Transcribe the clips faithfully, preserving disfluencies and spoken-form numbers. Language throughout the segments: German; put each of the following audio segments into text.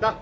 Da.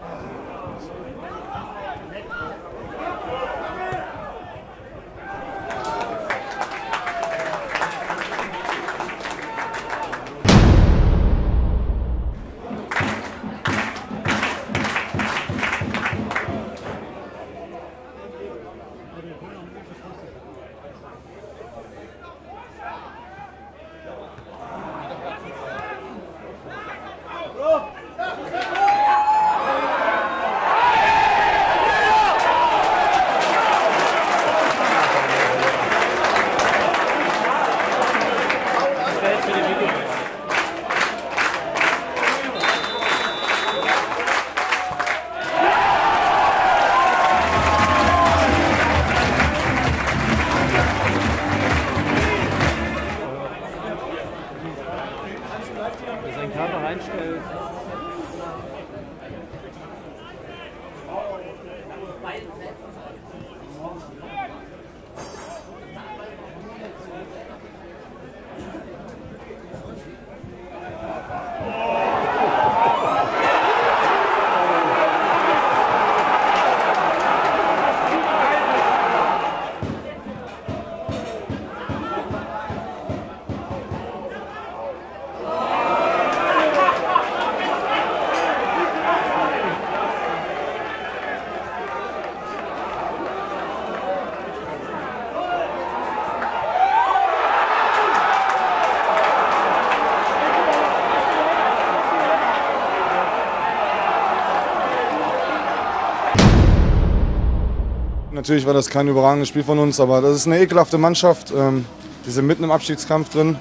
Natürlich war das kein überragendes Spiel von uns, aber das ist eine ekelhafte Mannschaft. Die sind mitten im Abstiegskampf drin,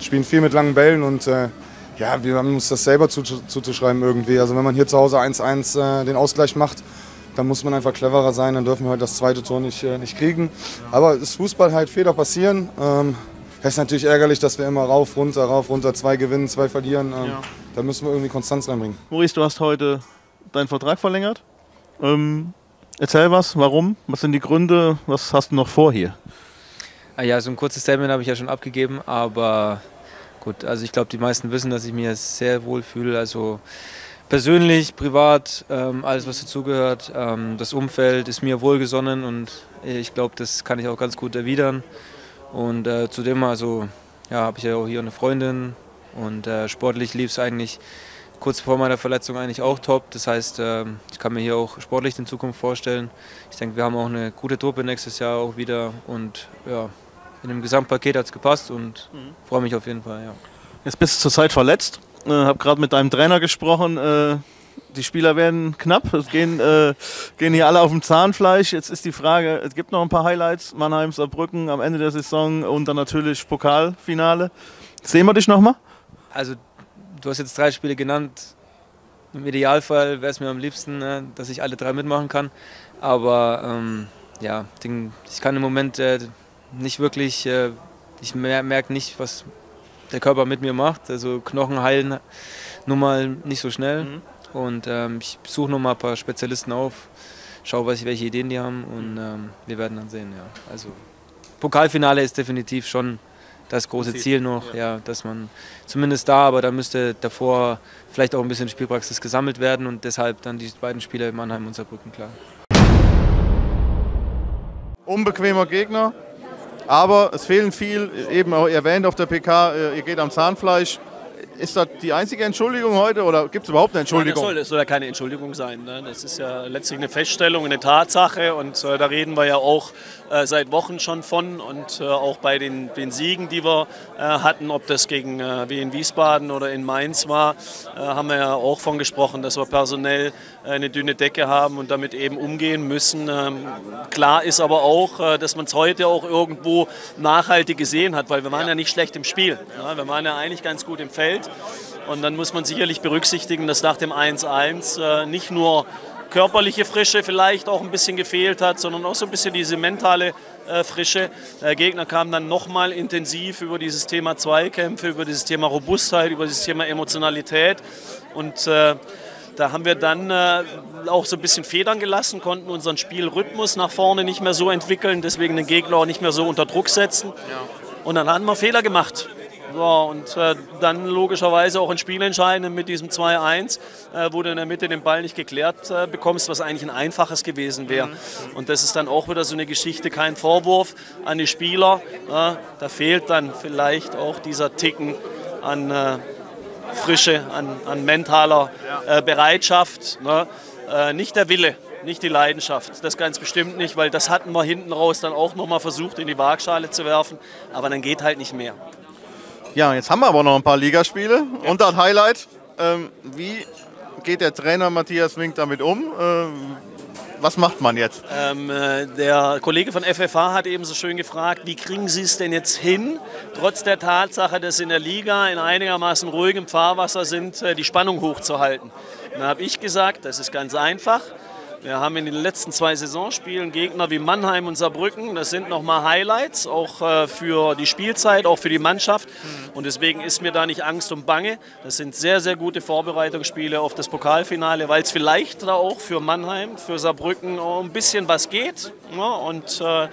spielen viel mit langen Bällen und ja, wir haben uns das selber zuzuschreiben irgendwie. Also wenn man hier zu Hause eins eins den Ausgleich macht, dann muss man einfach cleverer sein, dann dürfen wir halt das zweite Tor nicht, nicht kriegen. Aber das Fußball halt, Fehler passieren. Es ist natürlich ärgerlich, dass wir immer rauf, runter, rauf, runter, zwei gewinnen, zwei verlieren. Ja. Da müssen wir irgendwie Konstanz reinbringen. Maurice, du hast heute deinen Vertrag verlängert. Ähm Erzähl was, warum? Was sind die Gründe? Was hast du noch vor hier? Ja, so ein kurzes Statement habe ich ja schon abgegeben, aber gut, also ich glaube, die meisten wissen, dass ich mich sehr wohl fühle, also persönlich, privat, ähm, alles was dazugehört, ähm, das Umfeld ist mir wohlgesonnen und ich glaube, das kann ich auch ganz gut erwidern und äh, zudem also, ja, habe ich ja auch hier eine Freundin und äh, sportlich lief es eigentlich kurz vor meiner Verletzung eigentlich auch top. Das heißt, ich kann mir hier auch sportlich in Zukunft vorstellen. Ich denke, wir haben auch eine gute Truppe nächstes Jahr auch wieder. Und ja, in dem Gesamtpaket hat es gepasst und mhm. freue mich auf jeden Fall. Ja. Jetzt bist du zurzeit verletzt. Ich äh, habe gerade mit deinem Trainer gesprochen. Äh, die Spieler werden knapp. Es gehen, äh, gehen hier alle auf dem Zahnfleisch. Jetzt ist die Frage, es gibt noch ein paar Highlights. Mannheim, Saarbrücken am Ende der Saison und dann natürlich Pokalfinale. Sehen wir dich nochmal? Also, du hast jetzt drei Spiele genannt. Im Idealfall wäre es mir am liebsten, ne, dass ich alle drei mitmachen kann. Aber ähm, ja, ich kann im Moment äh, nicht wirklich, äh, ich merke nicht, was der Körper mit mir macht. Also Knochen heilen nun mal nicht so schnell. Mhm. Und ähm, ich suche noch mal ein paar Spezialisten auf, schaue, was, welche Ideen die haben und ähm, wir werden dann sehen. Ja. Also Pokalfinale ist definitiv schon das große Ziel noch, ja, dass man zumindest da, aber da müsste davor vielleicht auch ein bisschen Spielpraxis gesammelt werden und deshalb dann die beiden Spiele in Mannheim und Saarbrücken klar. Unbequemer Gegner, aber es fehlen viel, eben auch erwähnt auf der P K, ihr geht am Zahnfleisch. Ist das die einzige Entschuldigung heute oder gibt es überhaupt eine Entschuldigung? Nein, das soll, das soll ja keine Entschuldigung sein. Ne? Das ist ja letztlich eine Feststellung, eine Tatsache und äh, da reden wir ja auch äh, seit Wochen schon von und äh, auch bei den, den Siegen, die wir äh, hatten, ob das gegen äh, wie in Wiesbaden oder in Mainz war, äh, haben wir ja auch von gesprochen, dass wir personell äh, eine dünne Decke haben und damit eben umgehen müssen. Ähm, klar ist aber auch, äh, dass man es heute auch irgendwo nachhaltig gesehen hat, weil wir waren ja, ja nicht schlecht im Spiel. Ne? Wir waren ja eigentlich ganz gut im Feld. Und dann muss man sicherlich berücksichtigen, dass nach dem eins eins äh, nicht nur körperliche Frische vielleicht auch ein bisschen gefehlt hat, sondern auch so ein bisschen diese mentale äh, Frische. Der Gegner kam dann nochmal intensiv über dieses Thema Zweikämpfe, über dieses Thema Robustheit, über dieses Thema Emotionalität. Und äh, da haben wir dann äh, auch so ein bisschen Federn gelassen, konnten unseren Spielrhythmus nach vorne nicht mehr so entwickeln, deswegen den Gegner auch nicht mehr so unter Druck setzen. Und dann haben wir Fehler gemacht. Ja, und äh, dann logischerweise auch ein Spielentscheidend mit diesem zwei eins, äh, wo du in der Mitte den Ball nicht geklärt äh, bekommst, was eigentlich ein einfaches gewesen wäre. Mhm. Und das ist dann auch wieder so eine Geschichte, kein Vorwurf an die Spieler. Äh, da fehlt dann vielleicht auch dieser Ticken an äh, Frische, an, an mentaler äh, Bereitschaft, ne? Äh, nicht der Wille. Nicht die Leidenschaft, das ganz bestimmt nicht, weil das hatten wir hinten raus dann auch nochmal versucht, in die Waagschale zu werfen, aber dann geht halt nicht mehr. Ja, jetzt haben wir aber noch ein paar Ligaspiele und das Highlight, ähm, wie geht der Trainer Matthias Mink damit um? Ähm Was macht man jetzt? Ähm, der Kollege von F F H hat eben so schön gefragt, wie kriegen Sie es denn jetzt hin, trotz der Tatsache, dass Sie in der Liga in einigermaßen ruhigem Fahrwasser sind, die Spannung hochzuhalten. Und da habe ich gesagt, das ist ganz einfach. Wir haben in den letzten zwei Saisonspielen Gegner wie Mannheim und Saarbrücken. Das sind nochmal Highlights, auch äh, für die Spielzeit, auch für die Mannschaft. Und deswegen ist mir da nicht Angst und Bange. Das sind sehr, sehr gute Vorbereitungsspiele auf das Pokalfinale, weil es vielleicht da auch für Mannheim, für Saarbrücken auch ein bisschen was geht. Ja, und äh,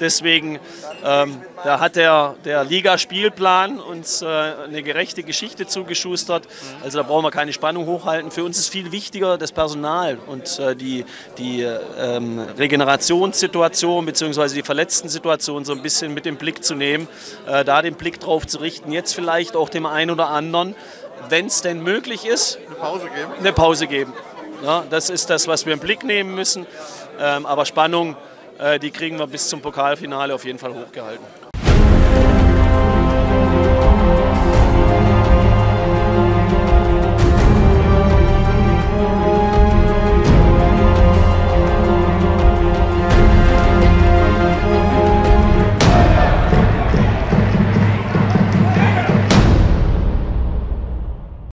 deswegen ähm, da hat der, der Ligaspielplan uns äh, eine gerechte Geschichte zugeschustert. Also da brauchen wir keine Spannung hochhalten. Für uns ist viel wichtiger das Personal und äh, die die ähm, Regenerationssituation bzw. die Verletzten-Situation so ein bisschen mit dem Blick zu nehmen, äh, da den Blick drauf zu richten, jetzt vielleicht auch dem einen oder anderen, wenn es denn möglich ist, eine Pause geben. Eine Pause geben. Ja, das ist das, was wir im Blick nehmen müssen, ähm, aber Spannung, äh, die kriegen wir bis zum Pokalfinale auf jeden Fall hochgehalten.